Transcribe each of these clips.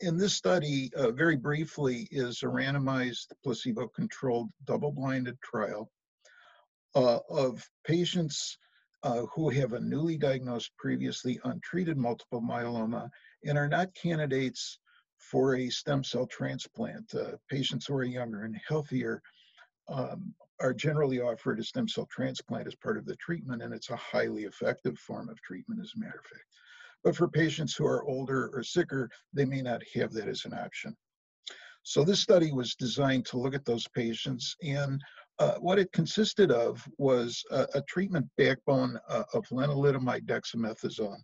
In this study, very briefly, is a randomized placebo-controlled double-blinded trial of patients who have a newly diagnosed, previously untreated multiple myeloma and are not candidates for a stem cell transplant. Patients who are younger and healthier are generally offered a stem cell transplant as part of the treatment, and it's a highly effective form of treatment, as a matter of fact. But for patients who are older or sicker, they may not have that as an option. So this study was designed to look at those patients, and what it consisted of was a treatment backbone of lenalidomide, dexamethasone,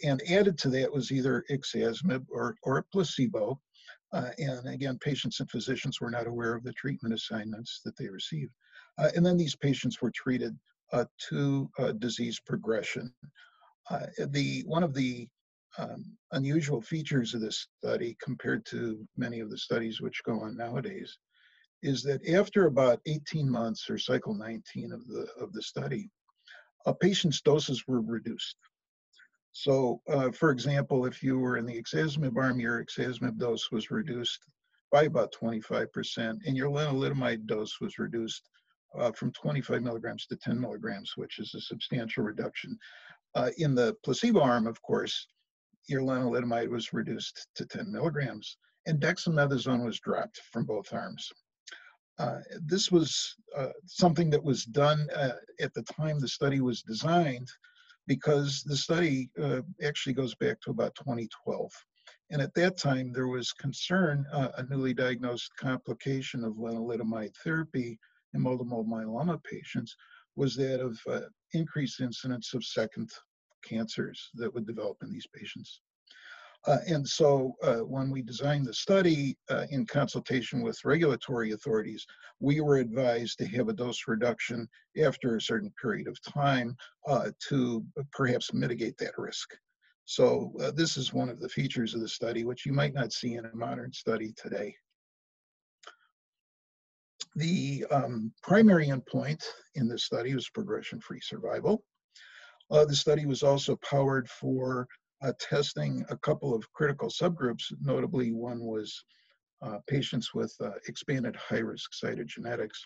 and added to that was either Ixazomib or a placebo. And again, patients and physicians were not aware of the treatment assignments that they received. And then these patients were treated to disease progression. One of the unusual features of this study, compared to many of the studies which go on nowadays, is that after about 18 months, or cycle 19 of the study, patients' doses were reduced. So, for example, if you were in the Ixazomib arm, your Ixazomib dose was reduced by about 25%, and your lenalidomide dose was reduced from 25 milligrams to 10 milligrams, which is a substantial reduction. In the placebo arm, of course, your lenalidomide was reduced to 10 milligrams, and dexamethasone was dropped from both arms. This was something that was done at the time the study was designed, because the study actually goes back to about 2012. And at that time, there was concern, a newly diagnosed complication of lenalidomide therapy in multiple myeloma patients was that of increased incidence of second cancers that would develop in these patients. And so when we designed the study in consultation with regulatory authorities, we were advised to have a dose reduction after a certain period of time to perhaps mitigate that risk. So this is one of the features of the study, which you might not see in a modern study today. The primary endpoint in this study was progression-free survival. The study was also powered for testing a couple of critical subgroups. Notably, one was patients with expanded high-risk cytogenetics.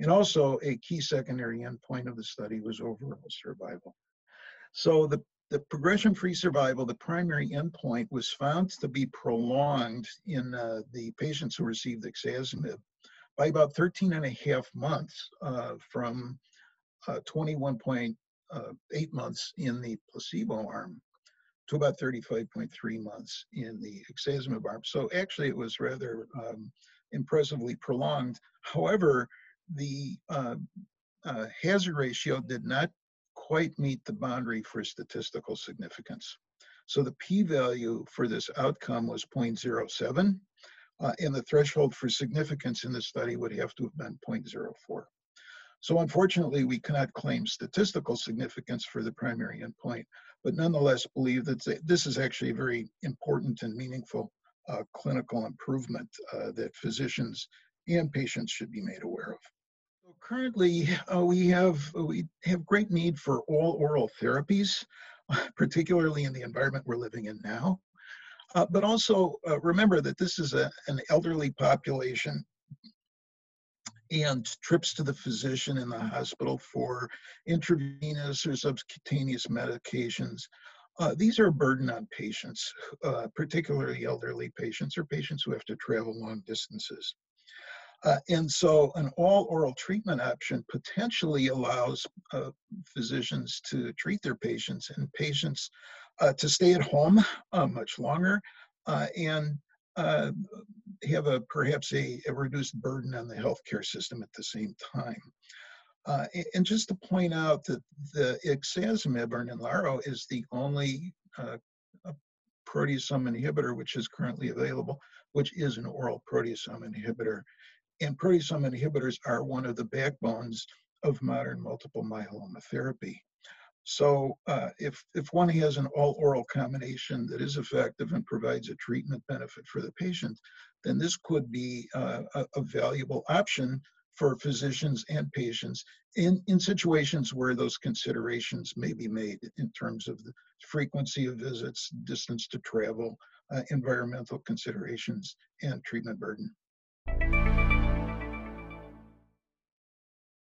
And also, a key secondary endpoint of the study was overall survival. So the progression-free survival, the primary endpoint, was found to be prolonged in the patients who received Ixazomib by about 13 and a half months from 21.8 months in the placebo arm to about 35.3 months in the Ixazomib arm. So actually it was rather impressively prolonged. However, the hazard ratio did not quite meet the boundary for statistical significance. So the p-value for this outcome was 0.07. And the threshold for significance in this study would have to have been 0.04. So unfortunately, we cannot claim statistical significance for the primary endpoint, but nonetheless believe that this is actually a very important and meaningful clinical improvement that physicians and patients should be made aware of. So currently, we have great need for all oral therapies, particularly in the environment we're living in now. But also remember that this is an elderly population, and trips to the physician in the hospital for intravenous or subcutaneous medications, these are a burden on patients, particularly elderly patients or patients who have to travel long distances. And so an all-oral treatment option potentially allows physicians to treat their patients and patients to stay at home much longer and have perhaps a reduced burden on the healthcare system at the same time. And just to point out that the Ixazomib or Ninlaro is the only proteasome inhibitor which is currently available, which is an oral proteasome inhibitor. And proteasome inhibitors are one of the backbones of modern multiple myeloma therapy. So if one has an all-oral combination that is effective and provides a treatment benefit for the patient, then this could be a valuable option for physicians and patients in situations where those considerations may be made in terms of the frequency of visits, distance to travel, environmental considerations, and treatment burden.